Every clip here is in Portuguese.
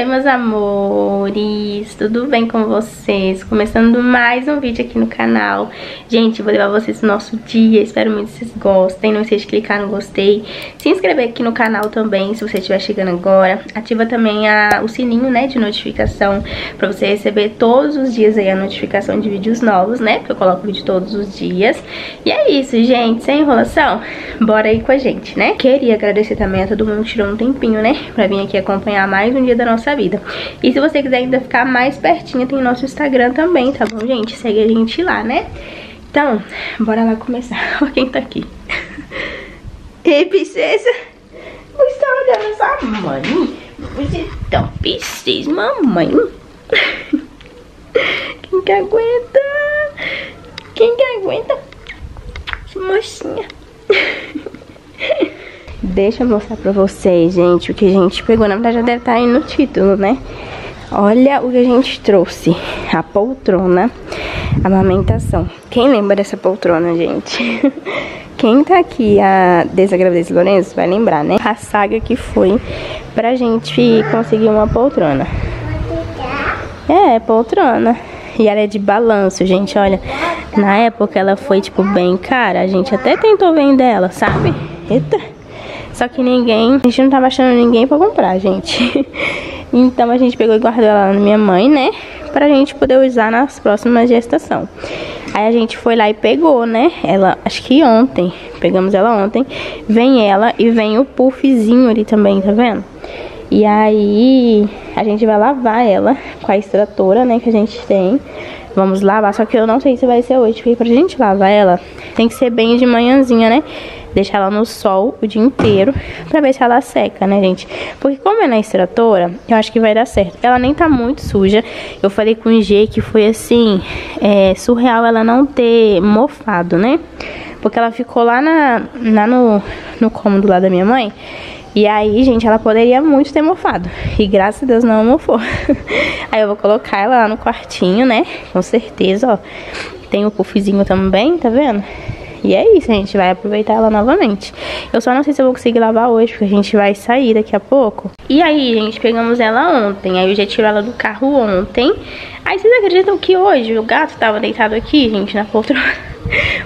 Oi meus amores, tudo bem com vocês? Começando mais um vídeo aqui no canal. Gente, vou levar vocês no nosso dia, espero muito que vocês gostem. Não esqueça de clicar no gostei, se inscrever aqui no canal também, se você estiver chegando agora. Ativa também o sininho, né, de notificação, pra você receber todos os dias aí a notificação de vídeos novos, né, porque eu coloco vídeo todos os dias. E é isso, gente, sem enrolação, bora aí com a gente, né? Queria agradecer também a todo mundo que tirou um tempinho, né, pra vir aqui acompanhar mais um dia da nossa vida. E se você quiser ainda ficar mais pertinho, tem nosso Instagram também, tá bom, gente? Segue a gente lá, né? Então, bora lá começar. Olha quem tá aqui. Ei, princesa. Você tá olhando essa mãe? Você tá princesa, mamãe. Quem que aguenta? Quem que aguenta? Essa mocinha. Deixa eu mostrar pra vocês, gente, o que a gente pegou. Na verdade, já deve estar aí no título, né? Olha o que a gente trouxe. A poltrona, a amamentação. Quem lembra dessa poltrona, gente? Quem tá aqui desde a gravidez de Lorenzo vai lembrar, né? A saga que foi pra gente conseguir uma poltrona. É, poltrona. E ela é de balanço, gente, olha. Na época ela foi, tipo, bem cara. A gente até tentou vender ela, sabe? Eita! Só que ninguém, a gente não tava achando ninguém pra comprar, gente. Então a gente pegou e guardou ela na minha mãe, né? Pra gente poder usar nas próximas gestação. Aí a gente foi lá e pegou, né? Ela, acho que ontem, pegamos ela ontem. Vem ela e vem o puffzinho ali também, tá vendo? E aí a gente vai lavar ela com a extratora, né, que a gente tem. Vamos lavar, só que eu não sei se vai ser hoje, porque pra gente lavar ela tem que ser bem de manhãzinha, né? Deixar ela no sol o dia inteiro pra ver se ela seca, né, gente? Porque como é na extratora, eu acho que vai dar certo. Ela nem tá muito suja. Eu falei com o G que foi assim, surreal ela não ter mofado, né? Porque ela ficou lá no cômodo lá da minha mãe. E aí, gente, ela poderia muito ter mofado. E graças a Deus não mofou. Aí eu vou colocar ela lá no quartinho, né? Com certeza, ó. Tem o puffzinho também, tá vendo? E é isso, a gente vai aproveitar ela novamente. Eu só não sei se eu vou conseguir lavar hoje, porque a gente vai sair daqui a pouco. E aí, gente, pegamos ela ontem. Aí eu já tirei ela do carro ontem. Aí vocês acreditam que hoje o gato tava deitado aqui, gente, na poltrona?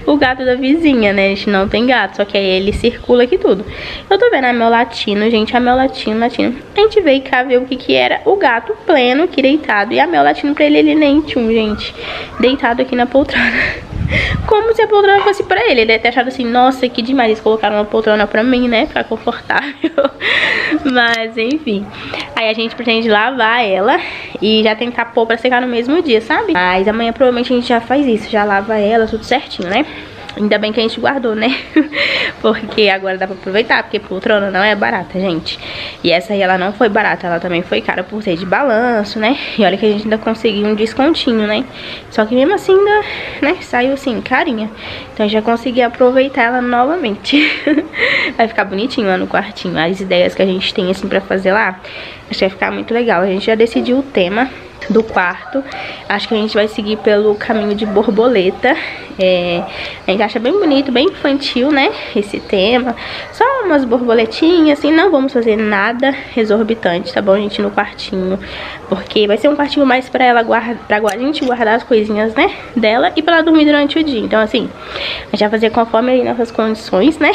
O gato da vizinha, né? A gente não tem gato, só que aí ele circula aqui tudo. Eu tô vendo a Mel Latino, gente, a Mel Latino. A gente veio cá ver o que que era o gato pleno aqui deitado. E a Mel Latino pra ele, ele nem tinha, gente, deitado aqui na poltrona. Como se a poltrona fosse pra ele. Ele deve ter achado assim, nossa, que demais, eles colocaram uma poltrona pra mim, né, pra confortável. Mas, enfim. Aí a gente pretende lavar ela e já tentar pôr pra secar no mesmo dia, sabe? Mas amanhã provavelmente a gente já faz isso, já lava ela, tudo certinho, né? Ainda bem que a gente guardou, né? Porque agora dá pra aproveitar, porque poltrona não é barata, gente. E essa aí ela não foi barata, ela também foi cara por ser de balanço, né? E olha que a gente ainda conseguiu um descontinho, né? Só que mesmo assim ainda, né, saiu assim, carinha. Então já consegui aproveitar ela novamente. Vai ficar bonitinho lá no quartinho. As ideias que a gente tem, assim, pra fazer lá, acho que vai ficar muito legal. A gente já decidiu o tema do quarto. Acho que a gente vai seguir pelo caminho de borboleta. A gente acha bem bonito, bem infantil, né, esse tema. Só umas borboletinhas, assim. Não vamos fazer nada exorbitante, tá bom, gente, no quartinho, porque vai ser um quartinho mais pra ela pra gente guardar as coisinhas, né, dela, e pra ela dormir durante o dia. Então, assim, a gente vai fazer conforme aí nossas condições, né?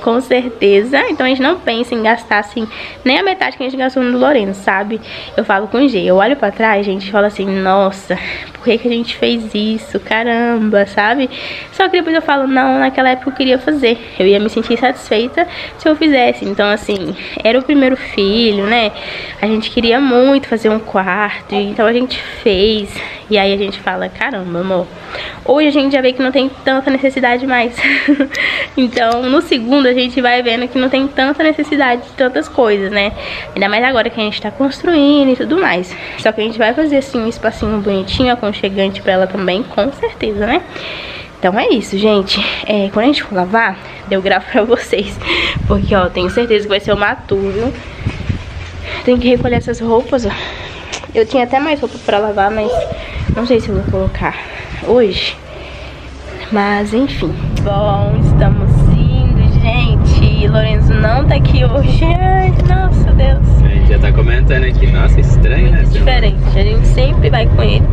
Com certeza. Então a gente não pensa em gastar, assim, nem a metade que a gente gastou no Lorenzo, sabe? Eu falo com o G, eu olho pra trás, gente, fala assim, nossa, por que a gente fez isso? Caramba, sabe? Só que depois eu falo, não, naquela época eu queria fazer, eu ia me sentir satisfeita se eu fizesse. Então, assim, era o primeiro filho, né? A gente queria muito fazer um quarto, então a gente fez. E aí a gente fala, caramba, amor, hoje a gente já vê que não tem tanta necessidade mais. Então, no segundo a gente vai vendo que não tem tanta necessidade de tantas coisas, né? Ainda mais agora que a gente tá construindo e tudo mais. Só que a gente vai fazer, assim, um espacinho bonitinho, aconchegante pra ela também, com certeza, né? Então é isso, gente. Quando a gente for lavar, eu gravo pra vocês. Porque, ó, eu tenho certeza que vai ser uma turma. Tem que recolher essas roupas, ó. Eu tinha até mais roupa pra lavar, mas não sei se eu vou colocar hoje. Mas, enfim. Bom, estamos indo, gente. Lorenzo não tá aqui hoje. Ai, nossa, Deus. Já tá comentando aqui, nossa, estranho, né? Diferente, a gente sempre vai com ele.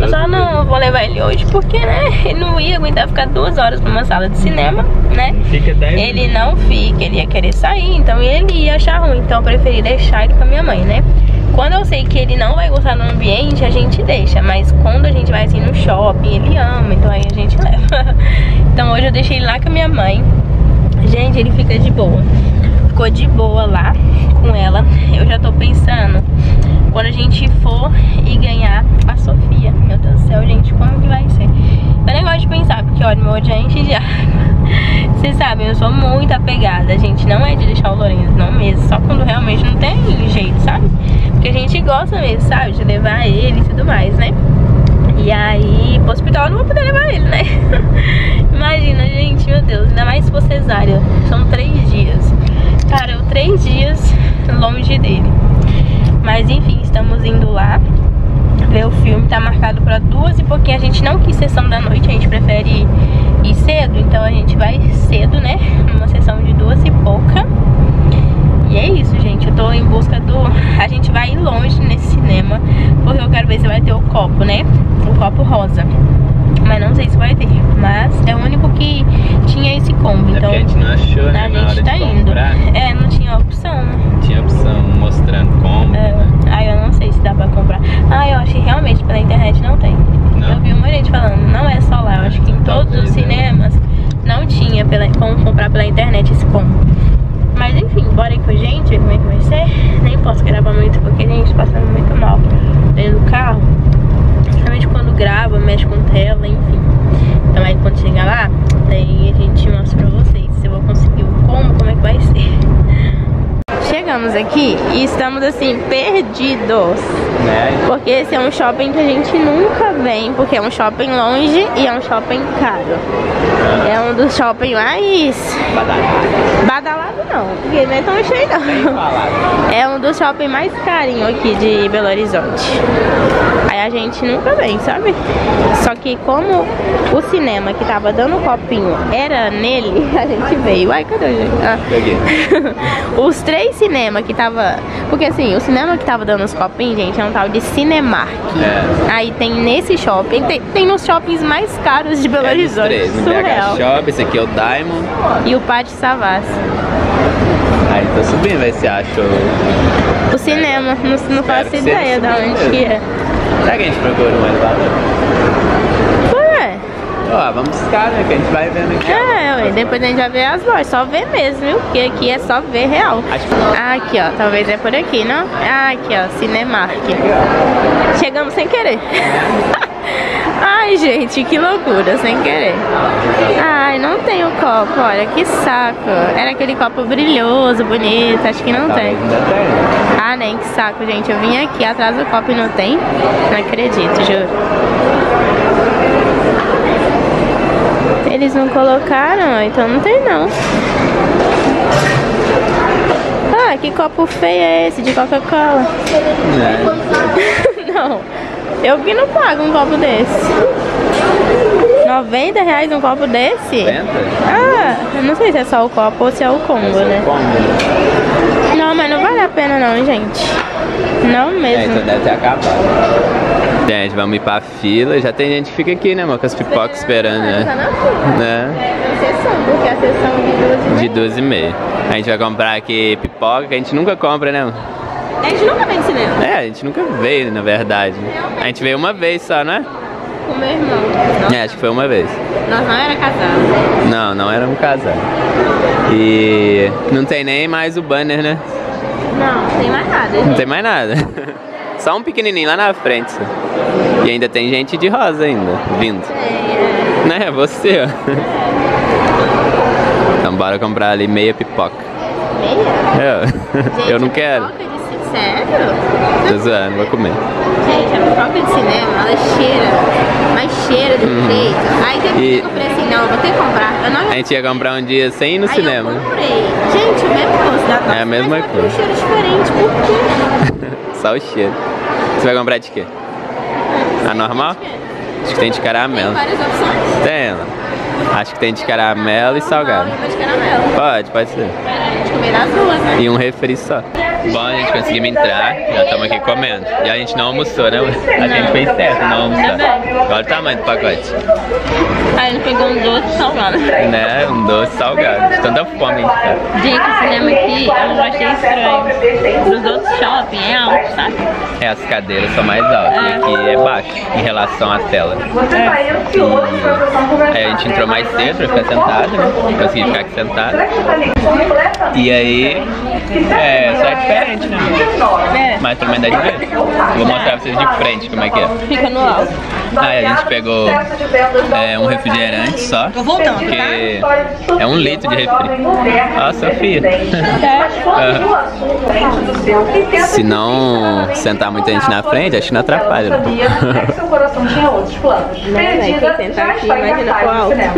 Eu só não vou levar ele hoje porque, né, ele não ia aguentar ficar 2 horas numa sala de cinema, né? Fica 10 minutos. Ele não fica, ele ia querer sair, então ele ia achar ruim. Então eu preferi deixar ele com a minha mãe, né? Quando eu sei que ele não vai gostar do ambiente, a gente deixa. Mas quando a gente vai assim no shopping, ele ama, então aí a gente leva. Então hoje eu deixei ele lá com a minha mãe. Gente, ele fica de boa. Ficou de boa lá com ela. Eu já tô pensando, quando a gente for e ganhar a Sofia. Meu Deus do céu, gente, como que vai ser? Eu nem gosto de pensar, porque olha, meu gente já... Vocês sabem, eu sou muito apegada. A gente não é de deixar o Lorenzo, não mesmo. Só quando realmente não tem jeito, sabe? Porque a gente gosta mesmo, sabe? De levar ele e tudo mais, né? E aí, pro hospital eu não vou poder levar ele, né? Imagina, gente, meu Deus. Ainda mais se for cesárea. São 3 dias. Cara, eu 3 dias longe dele. Mas enfim, estamos indo lá ver o filme. Tá marcado pra 2 e pouquinho. A gente não quis sessão da noite, a gente prefere ir cedo. Então a gente vai cedo, né? Numa sessão de 2 e pouca. E é isso, gente. Eu tô em busca do... A gente vai ir longe nesse cinema, porque eu quero ver se vai ter o copo, né? O copo rosa. Mas não sei se vai ter. Mas é o único que tinha esse combo. Então a gente não achou, né? A gente tá indo. É, não tinha opção, né? Não tinha opção mostrando como. É. Né? Ai, eu não sei se dá pra comprar. Ah, eu achei realmente pela internet não tem. Não. Eu vi um monte de gente falando, não é só lá. Eu acho que em todos os cinemas não tinha como comprar pela internet esse combo. Mas enfim, bora aí com a gente, ver como é que vai ser. Nem posso gravar muito porque a gente passando muito mal dentro do carro. Principalmente quando grava, mexe com tela, enfim. Então aí quando chegar lá, daí a gente mostra pra vocês se eu vou conseguir o combo, como é que vai ser. Chegamos aqui e estamos assim, perdidos, né? Porque esse é um shopping que a gente nunca vem, porque é um shopping longe e é um shopping caro. É um dos shoppings mais... Badalado não, porque não é tão cheio não. É um dos shoppings mais carinho aqui de Belo Horizonte. Aí a gente nunca vem, sabe? Só que como o cinema que tava dando o copinho era nele, a gente veio. Ai, cadê o gente? Ah. Os 3 cinemas que tava... Porque assim, o cinema que tava dando os copinhos, gente, é um tal de Cinemark. É. Aí tem nesse shopping, tem nos shoppings mais caros de Belo Horizonte. É surreal. Shoppe, esse aqui é o Diamond. E o Pátio Savassi. Aí tô subindo, vai se acha o cinema, não faço ideia de onde que é. Será que a gente procura mais barato? Ué? Ó, vamos buscar, né? Que a gente vai vendo aqui. É, ué, depois a gente vai ver as lojas, só ver mesmo, viu? Porque aqui é só ver real. Ah, aqui, ó, talvez é por aqui, não? Ah, aqui, ó, Cinemark. Chegamos sem querer. Ai, gente, que loucura, sem querer. Ai, não tem o copo, olha, que saco. Era aquele copo brilhoso, bonito, acho que não tem. Ah, nem, que saco, gente. Eu vim aqui atrás do copo e não tem? Não acredito, juro. Eles não colocaram, então não tem não. Ah, que copo feio é esse de Coca-Cola? Não. Eu que não pago um copo desse. R$90 um copo desse? 90? Ah, eu não sei se é só o copo ou se é o combo, né? Não, mas não vale a pena não, gente. Não mesmo. É, então deve ter acabado. Gente, vamos ir pra fila. Já tem gente que fica aqui, né, amor? Com as pipocas esperando, né? Tá na fila. Né? É, tem sessão, porque a sessão é de 12h30. A gente vai comprar aqui pipoca, que a gente nunca compra, né, amor? A gente nunca veio no cinema. É, a gente nunca veio, na verdade. A gente veio uma vez só, né? Com meu irmão. Nossa. É, acho que foi uma vez. Nós não éramos casados. Não, não éramos casados. E não tem nem mais o banner, né? Não, não tem mais nada. Gente. Não tem mais nada. Só um pequenininho lá na frente. E ainda tem gente de rosa ainda, vindo. É. Né, você, ó. É. Então bora comprar ali meia pipoca. Meia? Eu não quero. Sério? Tô zoando, vou comer. Gente, a pipoca de cinema, ela cheira, mas cheira de jeito. Aí depois eu comprei assim, não, vou ter que comprar. Eu não... A gente ia comprar um dia sem ir no cinema. Eu comprei. Gente, o mesmo gosto da nossa, é a mesma coisa. Um cheiro diferente, por quê? Só o cheiro. Você vai comprar de quê? A normal? Acho que tem de caramelo. Tem várias opções? Tem ela. Acho que tem de caramelo e salgado. Pode, pode ser. E um refri só. Bom, a gente conseguimos entrar, já estamos aqui comendo. E a gente não almoçou, né? A gente fez certo, não almoçou. Olha o tamanho do pacote. A gente pegou um doce salgado. Né? Um doce salgado. De tanta fome, cara. Gente, o cinema aqui eu achei estranho. Nos outros shopping é alto, sabe? É, as cadeiras são mais altas e aqui é baixo em relação à tela. E... aí a gente entrou mais cedo pra ficar sentado, né? Consegui ficar aqui sentado. E aí... é, só é diferente, né? É. Mas pelo menos dá de ver. Vou mostrar pra vocês de frente como é que é. Fica no alto. Aí a gente pegou um refrigerante só. Tô voltando, porque é 1 litro de refri. Ó, Sofia. Se não sentar muita gente na frente, acho que não atrapalha.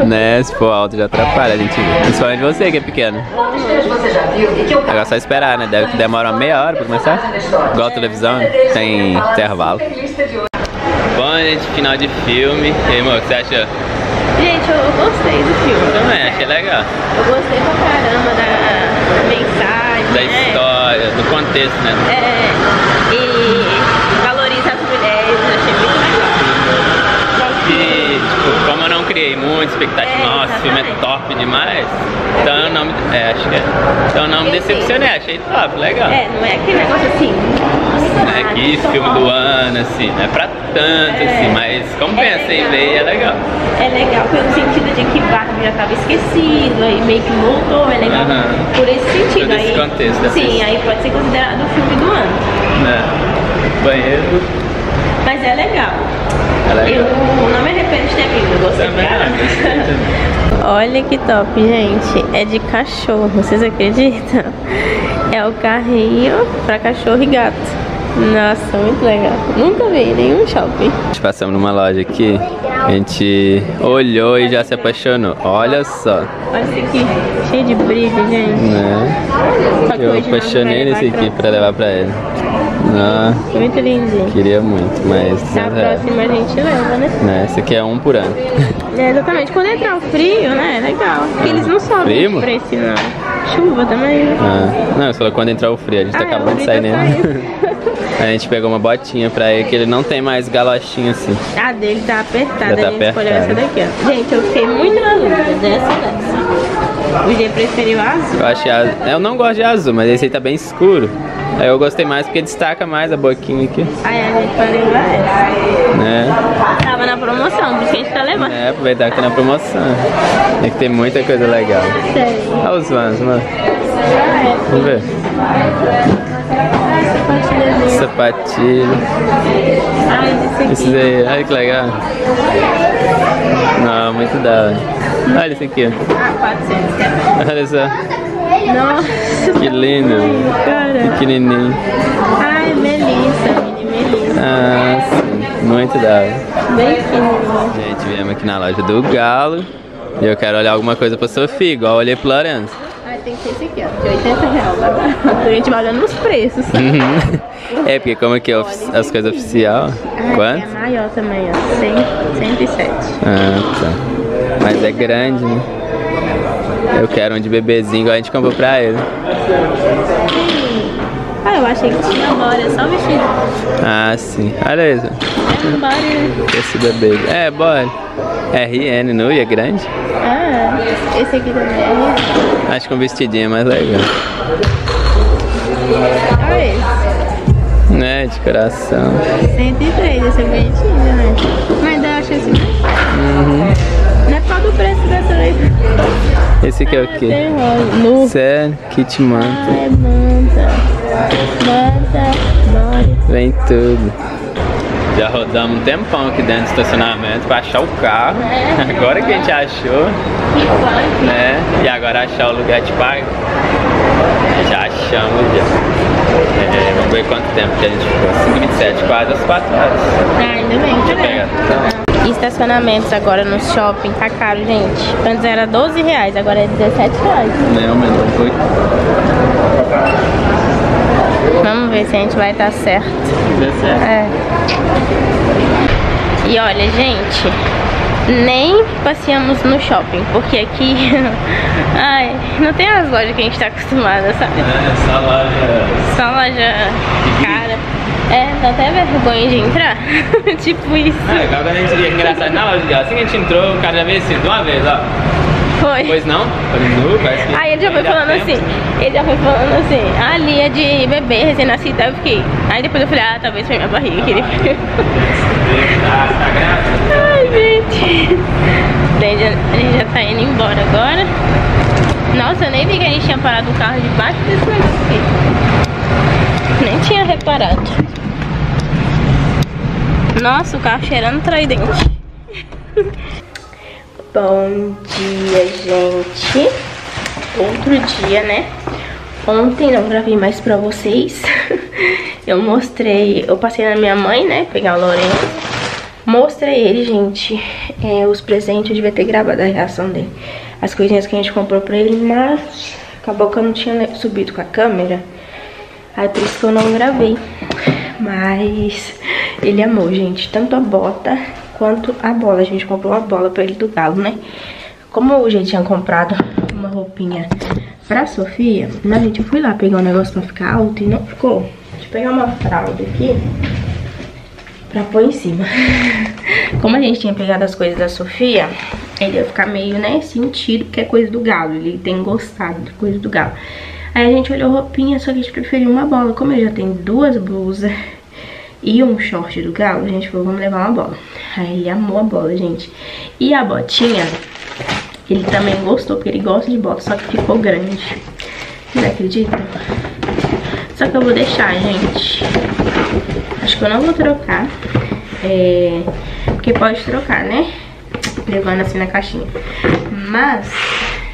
Né, se for alto já atrapalha, a gente vê. Principalmente você que é pequeno. Agora só esperar, né? Deve que demora uma meia hora pra começar. Igual a televisão, tem intervalo. Bom, gente, final de filme. E aí, amor, o que você achou? Gente, eu gostei do filme. Eu também, achei legal. Eu gostei pra caramba da mensagem, da história, do contexto, né? É, e valoriza as mulheres, eu achei muito legal. E, tipo, como eu não criei muito expectativa, nossa, o filme é top demais, então eu não me... então eu não me decepcionei, achei top, legal. É, não é aquele negócio assim... é que filme do ano, assim, não é pra tanto, assim, mas compensa em ver, é legal. É legal pelo sentido de que Barbie já tava esquecido, aí meio que voltou, é legal por esse sentido. Todo esse contexto. Sim, aí pode ser considerado o filme do ano. É, banheiro. Mas é legal. É legal. Eu não me arrependo de ter vindo, gostei muito. Olha que top, gente, é de cachorro, vocês acreditam? É o carrinho pra cachorro e gato. Nossa, muito legal. Nunca vi em nenhum shopping. A gente passamos numa loja aqui, a gente olhou e já se apaixonou. Olha só. Olha isso aqui, cheio de brilho, gente. Eu apaixonei nesse aqui pra levar pra ele. Muito lindinho. Queria muito, mas... na próxima a gente leva, né? Esse aqui é 1 por ano. É, exatamente. Quando entrar o frio, né? Legal. Porque eles não sobem de preço, não. Chuva também. Não, eu só quando entrar o frio. A gente tá acabando de sair nele. A gente pegou uma botinha pra ele, que ele não tem mais galochinha assim. A dele tá apertada, tá escolheu essa daqui, ó. Gente, eu fiquei muito na dúvida dessa. O G preferiu azul. Eu achei azul. Eu não gosto de azul, mas esse aí tá bem escuro. Aí eu gostei mais porque destaca mais a boquinha aqui. Aí a gente vai levar essa. Tava na promoção, por isso que a gente tá levando. É, aproveitar que tá na promoção. É que tem muita coisa legal. Sério. Olha os vans, mano. Vamos ver. Sapatilha. Esse daí, olha que legal. Não, muito da hora. Olha esse aqui. Olha só. Nossa. Que lindo. Pequenininho. Ai, Melissa, mini Melissa. Ah, sim. Muito da hora. Bem fininho. Gente, viemos aqui na loja do Galo. E eu quero olhar alguma coisa pra Sofia, igual eu olhei pro Lorenzo. Tem que ser esse aqui, ó, de R$80. A gente vai olhando os preços. É, porque como que é as coisas oficial? Quanto? É maior também, ó, 107. Ah, tá. Mas é grande, né? Eu quero um de bebezinho, igual a gente comprou pra ele. Ah, eu achei que tinha agora, é só vestido. Ah, sim. Olha isso. É body. Esse bebê. É, body. RN, nu, e é grande? Ah, esse aqui também é RN. Acho que um vestidinho é mais legal. Olha esse. Né, de coração. 103, esse é bonitinho, né? Mas eu acho esse mais fácil. Não é qual do preço dessa daí. Esse aqui é o quê? Nu. Sério, kit manta. Ah, é manta. Vem tudo. Já rodamos um tempão aqui dentro do estacionamento pra achar o carro. Agora que a gente achou, né? E agora achar o lugar de pago. Já achamos vamos ver quanto tempo que a gente ficou. 5h27, quase às 4 horas. Ainda bem, e estacionamentos agora no shopping tá caro, gente. Antes era R$12, agora é R$17. Não, mas não foi. Vamos ver se a gente vai estar certo. Se der certo. É. E olha, gente, nem passeamos no shopping, porque aqui ai, não tem as lojas que a gente tá acostumada, sabe? É, só loja cara. É, dá até vergonha de entrar. Tipo isso. É, agora a gente ia engraçado na loja, assim que a gente entrou, o cara já veio assim, de uma vez, ó. Foi. Pois não? Aí ele já foi falando assim, ali é de bebê recém-nascido, aí eu fiquei. Aí depois eu falei, ah, talvez foi minha barriga que ele fica. Ai, gente. Daí a gente já tá indo embora agora. Nossa, eu nem vi que a gente tinha parado o carro debaixo das coisas aqui. Nem tinha reparado. Nossa, o carro cheirando Tridente. Bom dia, gente. Outro dia, né? Ontem não gravei mais pra vocês. Eu mostrei, eu passei na minha mãe, né? Pegar o Lorenzo. Mostrei ele, gente, os presentes. Eu devia ter gravado a reação dele, as coisinhas que a gente comprou pra ele, mas acabou que eu não tinha subido com a câmera. Aí por isso que eu não gravei. Mas ele amou, gente, tanto a bota quanto a bola. A gente comprou uma bola pra ele do Galo, né? Como eu já tinha comprado uma roupinha pra Sofia, mas, gente, eu fui lá pegar um negócio pra ficar alto e não ficou. Deixa eu pegar uma fralda aqui pra pôr em cima. Como a gente tinha pegado as coisas da Sofia, ele ia ficar meio, né, sentido, porque é coisa do Galo. Ele tem gostado de coisa do Galo. Aí a gente olhou roupinha, só que a gente preferiu uma bola. Como eu já tenho duas blusas e um short do Galo, a gente falou, vamos levar uma bola. Aí ele amou a bola, gente. E a botinha, ele também gostou, porque ele gosta de bota, só que ficou grande. Vocês acreditam? Só que eu vou deixar, gente. Acho que eu não vou trocar, porque pode trocar, né? Levando assim na caixinha. Mas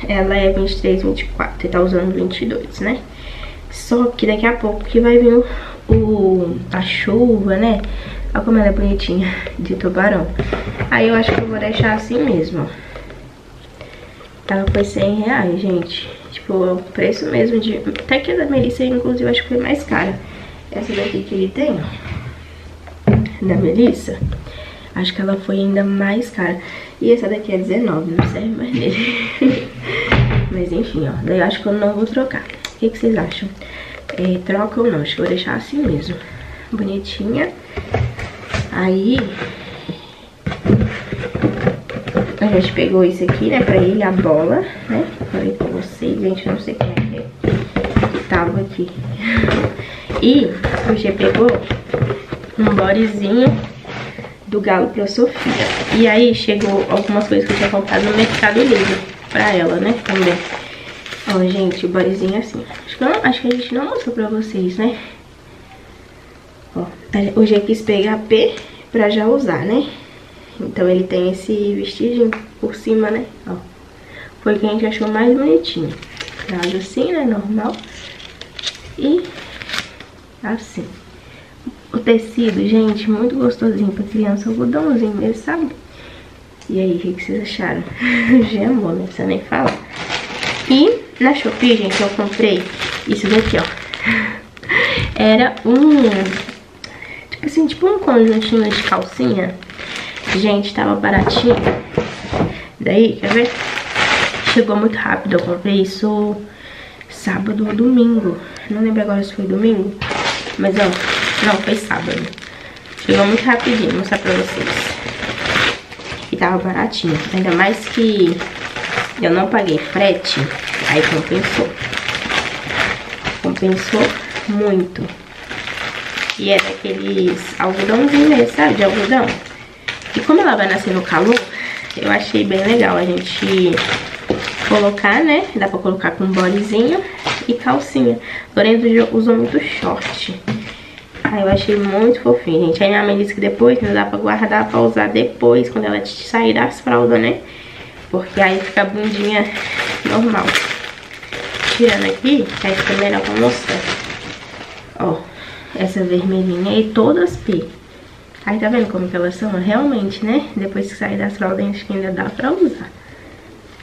ela é 23, 24, ele tá usando 22, né? Só que daqui a pouco que vai vir a chuva, né? Olha como ela é bonitinha, de tubarão. Aí eu acho que eu vou deixar assim mesmo. Tava por R$100, gente. Tipo, é o preço mesmo de... Até que a da Melissa, inclusive, acho que foi mais cara. Essa daqui que ele tem, ó, da Melissa, acho que ela foi ainda mais cara. E essa daqui é 19, não serve mais nele. Mas enfim, ó, daí eu acho que eu não vou trocar. O que vocês acham? Troca ou não? Acho que eu vou deixar assim mesmo. Bonitinha. Aí a gente pegou isso aqui, né, pra ele, a bola, né? Falei pra vocês, gente, eu não sei como é que tava aqui. E o G pegou um bodezinho do Galo pra Sofia. E aí chegou algumas coisas que eu tinha comprado no Mercado Livre pra ela, né, também. Ó, gente, o bodezinho assim. Acho que a gente não mostrou pra vocês, né? Ó, o G quis pegar P pra já usar, né? Então ele tem esse vestidinho por cima, né? Ó, foi o que a gente achou mais bonitinho. Nada assim, né? Normal. E assim. O tecido, gente, muito gostosinho pra criança, algodãozinho mesmo, sabe? E aí, o que vocês acharam? Já amou, não precisa nem falar. E na Shoppe, gente, eu comprei isso daqui, ó. Era um... Tipo assim, tipo um conjuntinho de calcinha. Gente, tava baratinho. Daí, quer ver? Chegou muito rápido, eu comprei isso sábado ou domingo. Não lembro agora se foi domingo, mas ó, não, foi sábado. Chegou muito rapidinho, vou mostrar pra vocês. E tava baratinho. Ainda mais que eu não paguei frete, aí compensou. Compensou muito. E é daqueles algodãozinhos, sabe? De algodão. E como ela vai nascer no calor, eu achei bem legal a gente colocar, né? Dá pra colocar com bodezinho e calcinha. Lorenzo usou muito short. Aí eu achei muito fofinho, gente. Aí minha mãe disse que depois não dá pra guardar pra usar depois, quando ela sair das fraldas, né? Porque aí fica a bundinha normal. Tirando aqui, aí fica melhor pra mostrar. Ó, essa vermelhinha e todas P. Aí tá vendo como que elas são? Realmente, né? Depois que sair das fraldas, acho que ainda dá pra usar.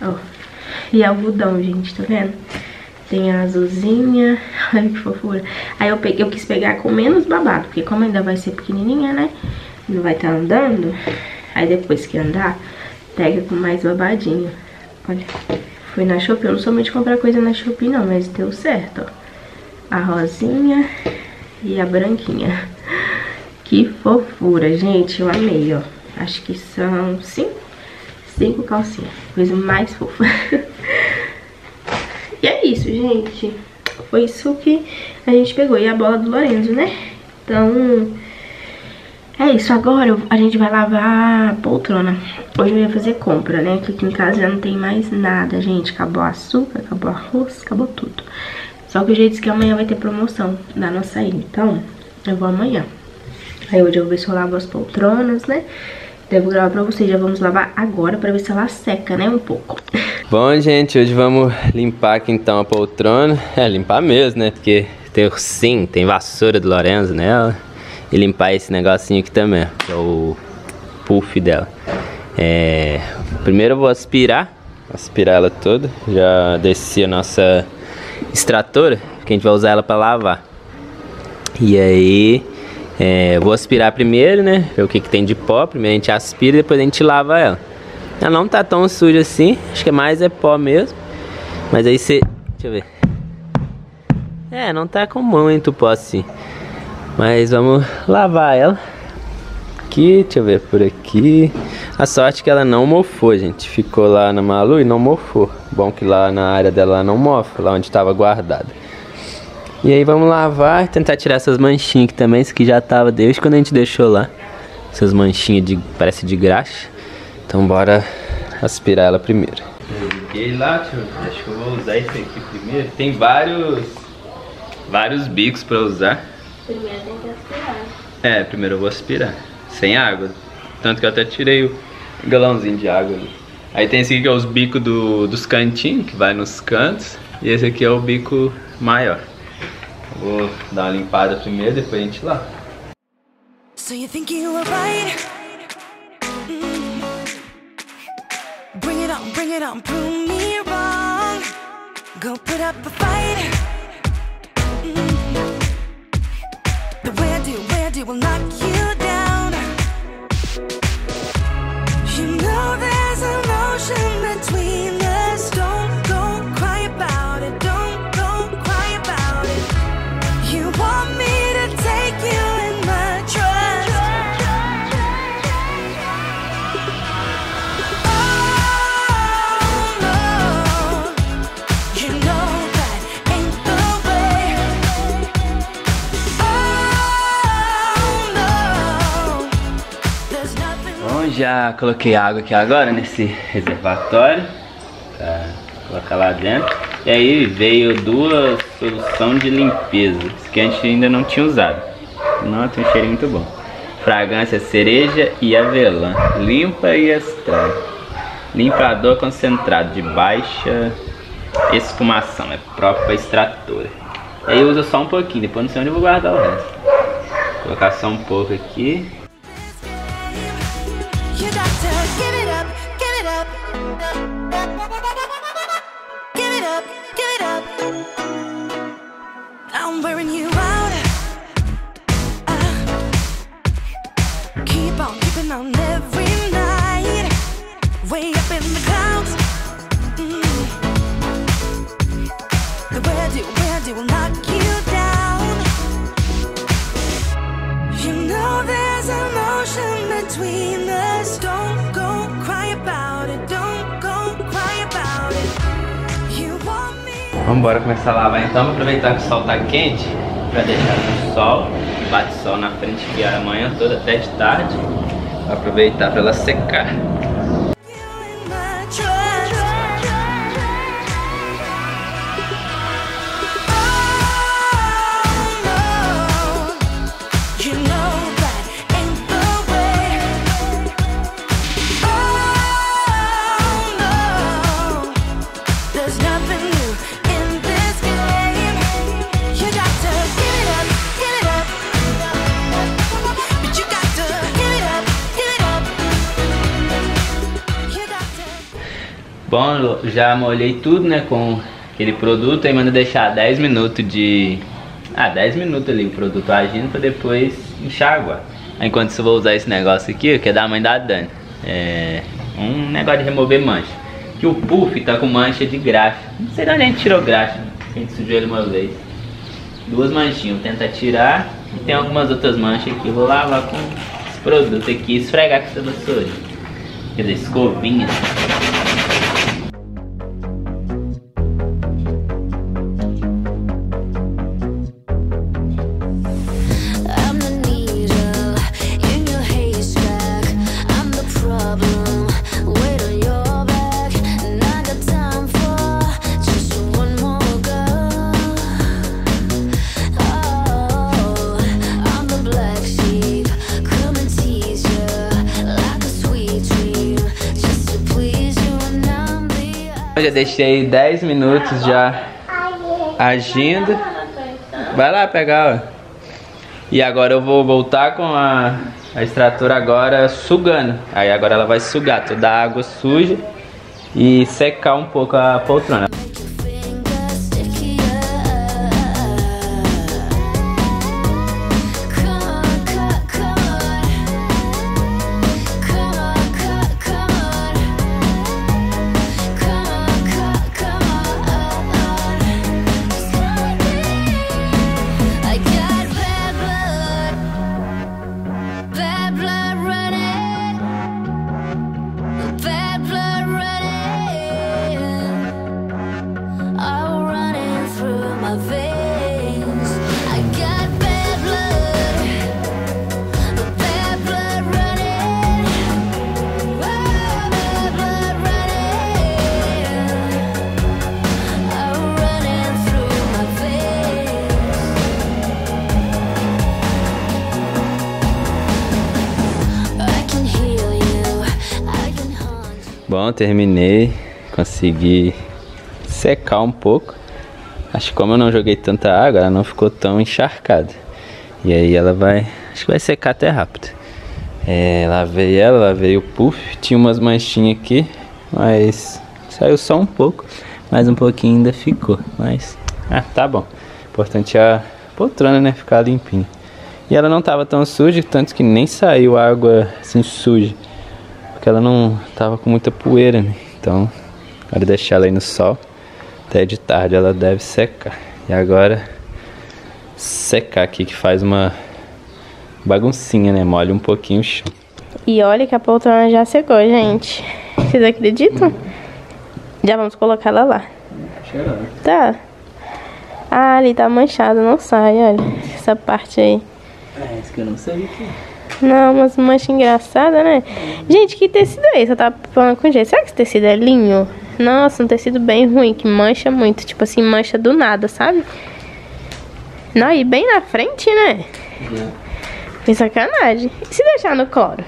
Ó. E algodão, gente, tá vendo? Tem a azulzinha. Olha que fofura. Aí eu quis pegar com menos babado, porque como ainda vai ser pequenininha, né? Não vai estar andando. Aí depois que andar, pega com mais babadinho. Olha, fui na Shoppe, eu não sou muito de comprar coisa na Shoppe não, mas deu certo, ó. A rosinha e a branquinha. Que fofura, gente, eu amei, ó. Acho que são cinco calcinhas, coisa mais fofa. E é isso, gente. Foi isso que a gente pegou. E a bola do Lorenzo, né? Então, é isso. Agora a gente vai lavar a poltrona. Hoje eu ia fazer compra, né? Que aqui em casa já não tem mais nada, gente. Acabou açúcar, acabou arroz, acabou tudo. Só que o jeito é que amanhã vai ter promoção da nossa ilha. Então, eu vou amanhã. Aí hoje eu vou ver se eu lavo as poltronas, né? Devo gravar pra vocês, já vamos lavar agora pra ver se ela seca, né, um pouco. Bom, gente, hoje vamos limpar aqui então a poltrona. É, limpar mesmo, né, porque tem ursinho, tem vassoura do Lorenzo nela. E limpar esse negocinho aqui também, que é o puff dela. É, primeiro eu vou aspirar ela toda. Já desci a nossa extratora, que a gente vai usar ela pra lavar. E aí... é, vou aspirar primeiro, né? Ver o que que tem de pó. Primeiro a gente aspira e depois a gente lava ela. Ela não tá tão suja assim. Acho que mais é pó mesmo. Mas aí você... deixa eu ver. É, não tá com muito pó assim. Mas vamos lavar ela. Aqui, deixa eu ver por aqui. A sorte é que ela não mofou, gente. Ficou lá na Malu e não mofou. Bom que lá na área dela não mofa. Lá onde tava guardada. E aí vamos lavar e tentar tirar essas manchinhas aqui também. Isso aqui já tava desde quando a gente deixou lá. Essas manchinhas de, parece de graxa. Então bora aspirar ela primeiro. Eu liguei lá, acho que eu vou usar esse aqui primeiro. Tem vários bicos pra usar. Primeiro tem que aspirar. É, primeiro eu vou aspirar. Sem água. Tanto que eu até tirei o galãozinho de água ali. Aí tem esse aqui que é os bicos dos cantinhos, que vai nos cantos. E esse aqui é o bico maior. Vou dar uma limpada primeiro, depois a gente lá. So you think you were right? Bring it on, prove me wrong. Go put up a fight. The way I do will knock you down. You know there's an ocean between us. Don't go cry about it. Já coloquei água aqui agora nesse reservatório pra colocar lá dentro. E aí veio duas soluções de limpeza. Isso que a gente ainda não tinha usado. Nossa, tem um cheirinho muito bom. Fragrância cereja e avelã. Limpa e extrai. Limpador concentrado de baixa esfumação. É próprio pra extratora. E aí usa só um pouquinho, depois não sei onde eu vou guardar o resto. Vou colocar só um pouco aqui. I'm wearing you out. Keep on keeping on every night. Way up in the clouds. The way I do will knock you down. You know there's an ocean between us. Don't go cry about it. Don't go cry about it. Vamos embora começar a lavar então, vou aproveitar que o sol tá quente pra deixar no sol, bate sol na frente que a manhã toda até de tarde, vou aproveitar pra ela secar. Bom, já molhei tudo, né, com aquele produto, aí manda deixar 10 minutos de... ah, 10 minutos ali o produto agindo pra depois enxaguar. Enquanto isso eu vou usar esse negócio aqui, que é da mãe da Dani. É... um negócio de remover mancha. Que o puff tá com mancha de graxa. Não sei de onde a gente tirou graxa. A gente sujou ele uma vez. Duas manchinhas, tenta tirar. E tem algumas outras manchas aqui. Vou lavar com esse produto aqui e esfregar com essa vassoura. Quer dizer, escovinha. Eu já deixei 10 minutos já agindo. Vai lá pegar, ó. E agora eu vou voltar com a extratora agora sugando. Aí agora ela vai sugar toda a água suja e secar um pouco a poltrona. Bom, terminei, consegui secar um pouco. Acho que como eu não joguei tanta água, ela não ficou tão encharcada. E aí ela vai, acho que vai secar até rápido. É, lavei ela, lavei o puff, tinha umas manchinhas aqui, mas saiu só um pouco. Mas um pouquinho ainda ficou, mas tá bom. O importante é a poltrona, né, ficar limpinha. E ela não tava tão suja, tanto que nem saiu água assim suja. Porque ela não tava com muita poeira, né? Então, agora deixar ela aí no sol. Até de tarde ela deve secar. E agora, secar aqui que faz uma baguncinha, né? Molha um pouquinho o chão. E olha que a poltrona já secou, gente. Vocês acreditam? Já vamos colocar ela lá. Cheirando. Tá. Ah, ali tá manchado, não sai, olha. Essa parte aí. É, isso que eu não sei o que é. Não, mas mancha engraçada, né? Gente, que tecido é esse? Eu tava falando com o gente. Será que esse tecido é linho? Nossa, um tecido bem ruim, que mancha muito. Tipo assim, mancha do nada, sabe? Não, e bem na frente, né? Que sacanagem. E se deixar no cloro?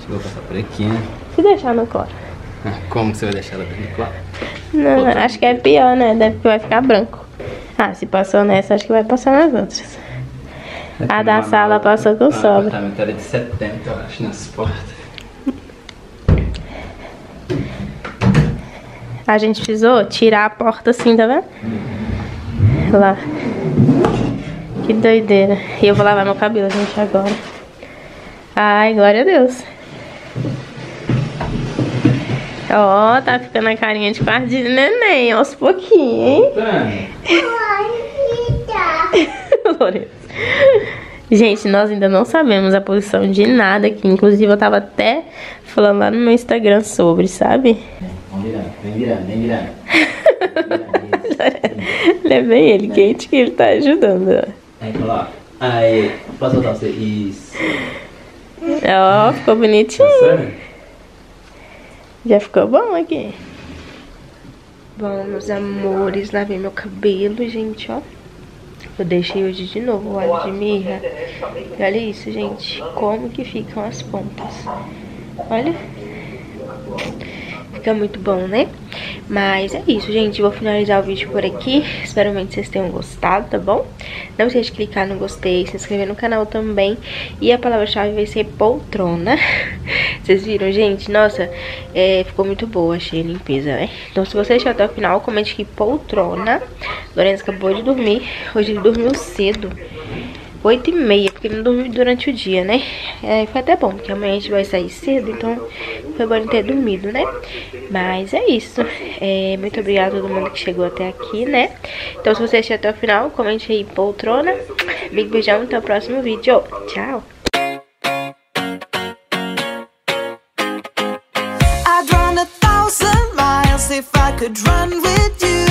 Deixa eu passar por aqui, né? Se deixar no cloro. Como você vai deixar ela bem no cloro? Não, acho que é pior, né? Deve que vai ficar branco. Ah, se passou nessa, acho que vai passar nas outras. A da sala passou com sobra. O apartamento era de 70, eu acho, nas portas. A gente precisou tirar a porta assim, tá vendo? Lá. Que doideira. E eu vou lavar meu cabelo, gente, agora. Ai, glória a Deus. Ó, tá ficando a carinha de quarto de neném, aos pouquinhos, hein? Lorenzo. Gente, nós ainda não sabemos a posição de nada aqui. Inclusive eu tava até falando lá no meu Instagram sobre, sabe? Vem virar. Levei ele quente que ele tá ajudando. Aí, coloca. Aí, posso botar você? Isso. Ó, ficou bonitinho. Já ficou bom aqui. Bom, meus amores, lavei meu cabelo, gente, ó. Eu deixei hoje de novo o óleo de mirra. E olha isso, gente. Como que ficam as pontas. Olha. Fica muito bom, né? Mas é isso, gente. Vou finalizar o vídeo por aqui. Espero muito que vocês tenham gostado, tá bom? Não esqueça de clicar no gostei, se inscrever no canal também. E a palavra-chave vai ser poltrona. Vocês viram, gente? Nossa, ficou muito boa, achei a limpeza, né? Então, se você assistiu até o final, comente aqui poltrona. Lorenzo acabou de dormir. Hoje ele dormiu cedo. 8h30. porque ele não dormiu durante o dia, né? É, foi até bom, porque amanhã a gente vai sair cedo, então foi bom ter dormido, né? Mas é isso. É, muito obrigada a todo mundo que chegou até aqui, né? Então se você assistiu até o final, comente aí, poltrona. Big beijão, até o próximo vídeo. Tchau! If I could run with you.